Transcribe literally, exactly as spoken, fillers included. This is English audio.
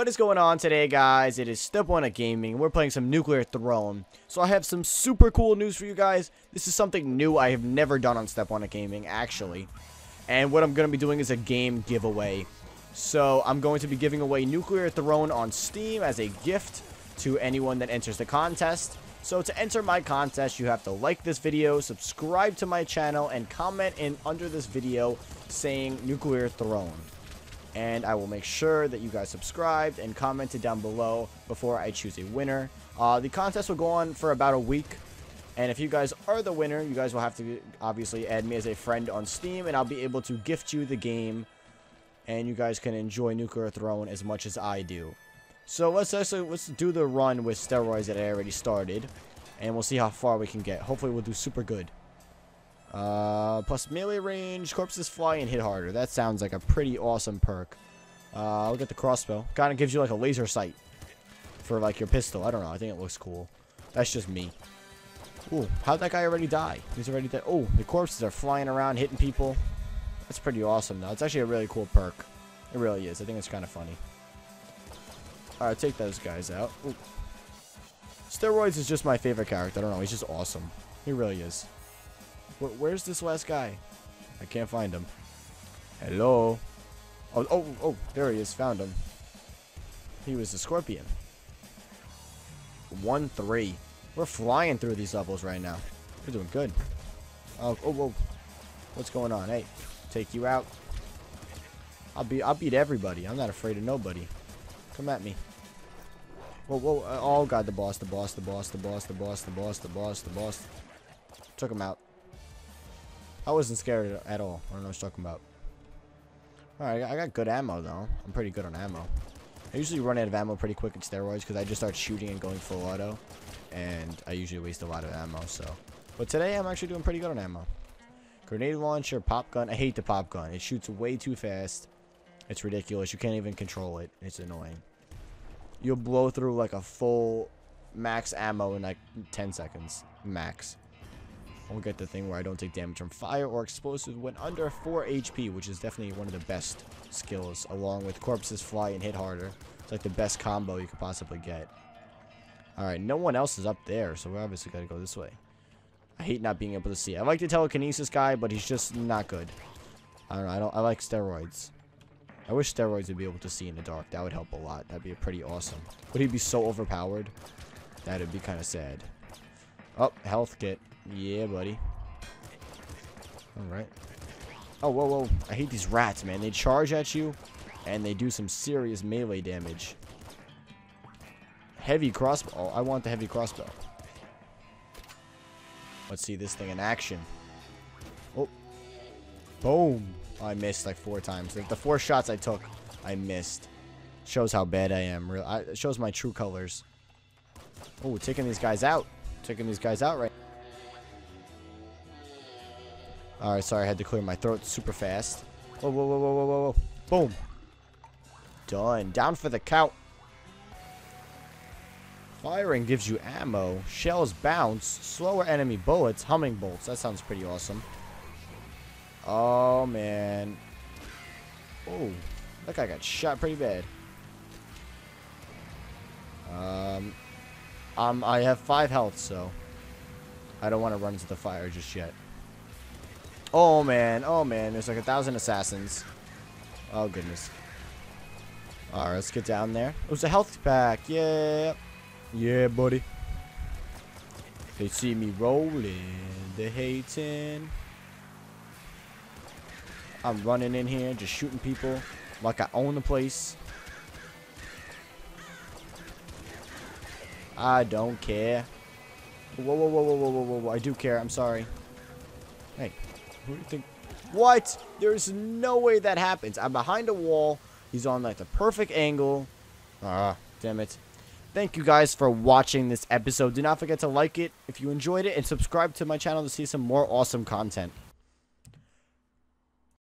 what is going on today, guys? It is Step On It Gaming. We're playing some Nuclear Throne. So I have some super cool news for you guys. This is something new I have never done on Step On It Gaming, actually. And what I'm going to be doing is a game giveaway. So I'm going to be giving away Nuclear Throne on Steam as a gift to anyone that enters the contest. So to enter my contest, you have to like this video, subscribe to my channel, and comment in under this video saying Nuclear Throne. And I will make sure that you guys subscribed and commented down below before I choose a winner. Uh, the contest will go on for about a week. And if you guys are the winner, you guys will have to obviously add me as a friend on Steam, and I'll be able to gift you the game. And you guys can enjoy Nuclear Throne as much as I do. So let's actually, let's do the run with steroids that I already started. And we'll see how far we can get. Hopefully we'll do super good. Uh, plus melee range, corpses fly, and hit harder. That sounds like a pretty awesome perk. Uh, look at the crossbow. Kind of gives you like a laser sight for like your pistol. I don't know. I think it looks cool. That's just me. Ooh, how'd that guy already die? He's already dead. Oh, the corpses are flying around, hitting people. That's pretty awesome, though. It's actually a really cool perk. It really is. I think it's kind of funny. Alright, take those guys out. Ooh. Steroids is just my favorite character. I don't know. He's just awesome. He really is. Where, where's this last guy? I can't find him. Hello? Oh, oh, oh, there he is. Found him. He was the scorpion. one three. We're flying through these levels right now. We're doing good. Oh, oh, whoa. What's going on? Hey, take you out. I'll be, I'll beat everybody. I'm not afraid of nobody. Come at me. Whoa, whoa. Oh, God. The boss, the boss, the boss, the boss, the boss, the boss, the boss, the boss. Took him out. I wasn't scared at all. I don't know what you're talking about. Alright, I got good ammo, though. I'm pretty good on ammo. I usually run out of ammo pretty quick in steroids because I just start shooting and going full auto. And I usually waste a lot of ammo, so. But today, I'm actually doing pretty good on ammo. Grenade launcher, pop gun. I hate the pop gun. It shoots way too fast. It's ridiculous. You can't even control it. It's annoying. You'll blow through like a full max ammo in like ten seconds. Max. I'll get the thing where I don't take damage from fire or explosives when under four H P, which is definitely one of the best skills, along with corpses fly and hit harder. It's like the best combo you could possibly get. Alright, no one else is up there, so we obviously gotta go this way. I hate not being able to see. I like the telekinesis guy, but he's just not good. I don't know, I, don't, I like steroids. I wish steroids would be able to see in the dark. That would help a lot. That'd be pretty awesome. Would he be so overpowered? That'd be kind of sad. Oh, health kit. Yeah, buddy. Alright. Oh, whoa, whoa. I hate these rats, man. They charge at you, and they do some serious melee damage. Heavy crossbow. Oh, I want the heavy crossbow. Let's see this thing in action. Oh. Boom. Oh, I missed like four times. Like, the four shots I took, I missed. Shows how bad I am. Real. I, it shows my true colors. Oh, taking these guys out. Taking these guys out right now. Alright, sorry, I had to clear my throat super fast. Whoa, whoa, whoa, whoa, whoa, whoa. Boom. Done. Down for the count. Firing gives you ammo. Shells bounce. Slower enemy bullets. Humming bolts. That sounds pretty awesome. Oh, man. Oh. That guy got shot pretty bad. Um, um, I have five health, so I don't want to run into the fire just yet. Oh, man. Oh, man. There's like a thousand assassins. Oh, goodness. All right, let's get down there. It was a health pack. Yeah. Yeah, buddy. They see me rolling. They're hating. I'm running in here, just shooting people like I own the place. I don't care. Whoa, whoa, whoa, whoa, whoa, whoa, whoa. I do care. I'm sorry. Hey. Who do you think? What? There's no way that happens. I'm behind a wall. He's on like the perfect angle. Ah, damn it. Thank you guys for watching this episode. Do not forget to like it if you enjoyed it, and subscribe to my channel to see some more awesome content.